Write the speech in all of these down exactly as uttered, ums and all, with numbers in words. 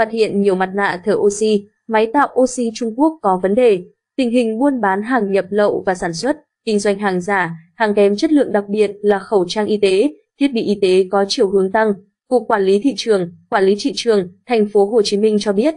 phát hiện nhiều mặt nạ thở oxy, máy tạo oxy Trung Quốc có vấn đề. Tình hình buôn bán hàng nhập lậu và sản xuất, kinh doanh hàng giả, hàng kém chất lượng, đặc biệt là khẩu trang y tế, thiết bị y tế có chiều hướng tăng. Cục Quản lý thị trường, Quản lý thị trường, Thành phố Hồ Chí Minh cho biết,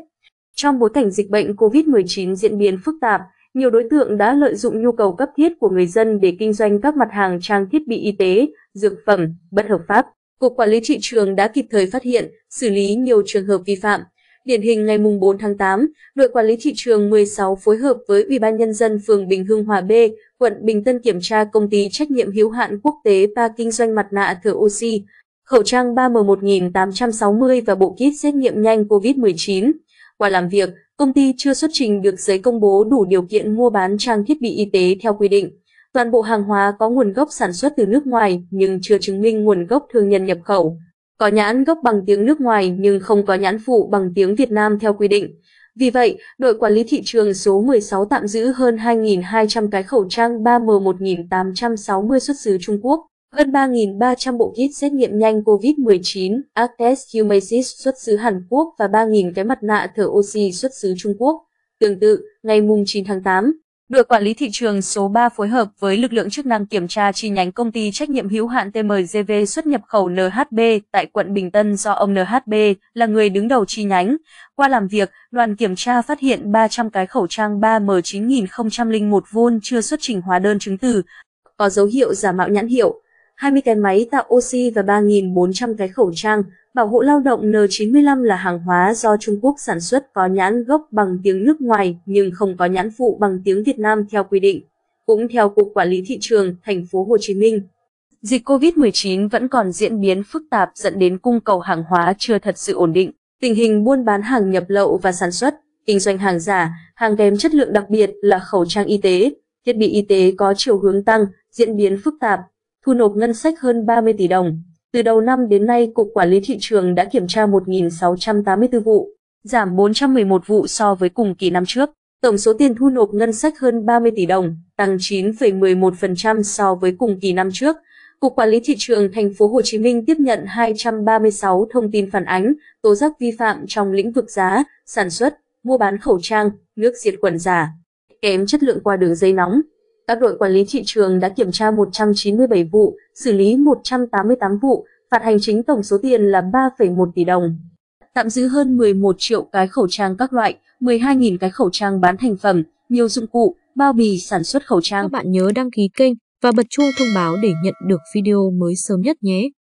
trong bối cảnh dịch bệnh covid mười chín diễn biến phức tạp, nhiều đối tượng đã lợi dụng nhu cầu cấp thiết của người dân để kinh doanh các mặt hàng trang thiết bị y tế, dược phẩm bất hợp pháp. Cục Quản lý thị trường đã kịp thời phát hiện, xử lý nhiều trường hợp vi phạm. Điển hình ngày bốn tháng tám, đội Quản lý thị trường mười sáu phối hợp với Ủy ban Nhân dân phường Bình Hưng Hòa B, quận Bình Tân kiểm tra công ty trách nhiệm hữu hạn quốc tế pê a kinh doanh mặt nạ thở oxy, khẩu trang ba M một tám sáu không và bộ kit xét nghiệm nhanh covid mười chín. Qua làm việc, công ty chưa xuất trình được giấy công bố đủ điều kiện mua bán trang thiết bị y tế theo quy định. Toàn bộ hàng hóa có nguồn gốc sản xuất từ nước ngoài nhưng chưa chứng minh nguồn gốc thương nhân nhập khẩu. Có nhãn gốc bằng tiếng nước ngoài nhưng không có nhãn phụ bằng tiếng Việt Nam theo quy định. Vì vậy, đội Quản lý thị trường số mười sáu tạm giữ hơn hai nghìn hai trăm cái khẩu trang ba M một tám sáu không xuất xứ Trung Quốc, hơn ba nghìn ba trăm bộ kit xét nghiệm nhanh covid mười chín, Ag test Humasis xuất xứ Hàn Quốc và ba nghìn cái mặt nạ thở oxy xuất xứ Trung Quốc. Tương tự, ngày chín tháng tám, đội Quản lý thị trường số ba phối hợp với lực lượng chức năng kiểm tra chi nhánh công ty trách nhiệm hữu hạn tê em giê vê xuất nhập khẩu en hát bê tại quận Bình Tân do ông en hát bê là người đứng đầu chi nhánh. Qua làm việc, đoàn kiểm tra phát hiện ba trăm cái khẩu trang ba M chín không không một V chưa xuất trình hóa đơn chứng từ, có dấu hiệu giả mạo nhãn hiệu, hai mươi cái máy tạo oxy và ba nghìn bốn trăm cái khẩu trang bảo hộ lao động N chín lăm là hàng hóa do Trung Quốc sản xuất, có nhãn gốc bằng tiếng nước ngoài nhưng không có nhãn phụ bằng tiếng Việt Nam theo quy định. Cũng theo Cục Quản lý Thị trường Thành phố Hồ Chí Minh, dịch covid mười chín vẫn còn diễn biến phức tạp dẫn đến cung cầu hàng hóa chưa thật sự ổn định. Tình hình buôn bán hàng nhập lậu và sản xuất, kinh doanh hàng giả, hàng kém chất lượng, đặc biệt là khẩu trang y tế, thiết bị y tế có chiều hướng tăng, diễn biến phức tạp. Thu nộp ngân sách hơn ba mươi tỷ đồng. Từ đầu năm đến nay, Cục Quản lý Thị trường đã kiểm tra một nghìn sáu trăm tám mươi tư vụ, giảm bốn trăm mười một vụ so với cùng kỳ năm trước. Tổng số tiền thu nộp ngân sách hơn ba mươi tỷ đồng, tăng chín phẩy mười một phần trăm so với cùng kỳ năm trước. Cục Quản lý Thị trường Thành phố Hồ Chí Minh tiếp nhận hai trăm ba mươi sáu thông tin phản ánh, tố giác vi phạm trong lĩnh vực giá, sản xuất, mua bán khẩu trang, nước diệt khuẩn giả, kém chất lượng qua đường dây nóng. Các đội Quản lý Thị trường đã kiểm tra một trăm chín mươi bảy vụ, xử lý một trăm tám mươi tám vụ, phạt hành chính tổng số tiền là ba phẩy một tỷ đồng. Tạm giữ hơn mười một triệu cái khẩu trang các loại, mười hai nghìn cái khẩu trang bán thành phẩm, nhiều dụng cụ, bao bì sản xuất khẩu trang. Các bạn nhớ đăng ký kênh và bật chuông thông báo để nhận được video mới sớm nhất nhé.